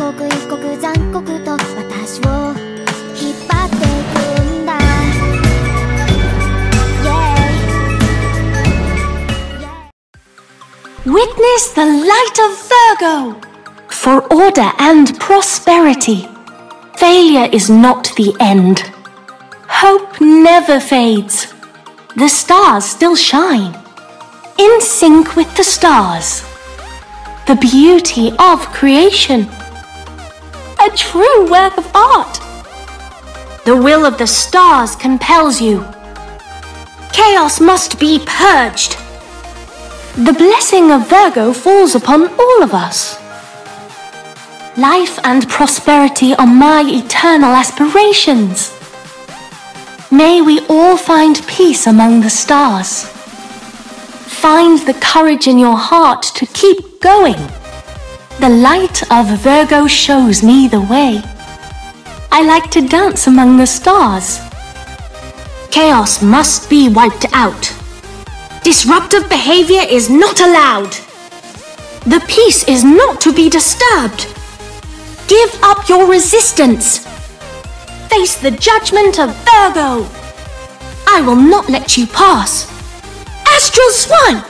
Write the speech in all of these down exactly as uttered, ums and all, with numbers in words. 刻一刻残酷と私を引っ張っていくんだ。Witness the light of Virgo for order and prosperity. Failure is not the end. Hope never fades. The stars still shine. In sync with the stars. The beauty of creation. A true work of art. The will of the stars compels you. Chaos must be purged. The blessing of Virgo falls upon all of us. Life and prosperity are my eternal aspirations. May we all find peace among the stars. Find the courage in your heart to keep going. The light of Virgo shows me the way. I like to dance among the stars. Chaos must be wiped out. Disruptive behavior is not allowed. The peace is not to be disturbed. Give up your resistance. Face the judgment of Virgo. I will not let you pass. Astral Swan.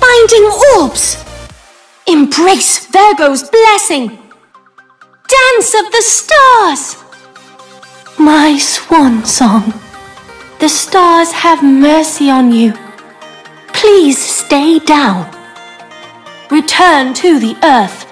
Binding orbs. Embrace Virgo's blessing. Dance of the stars. My swan song. The stars have mercy on you. Please stay down. Return to the earth.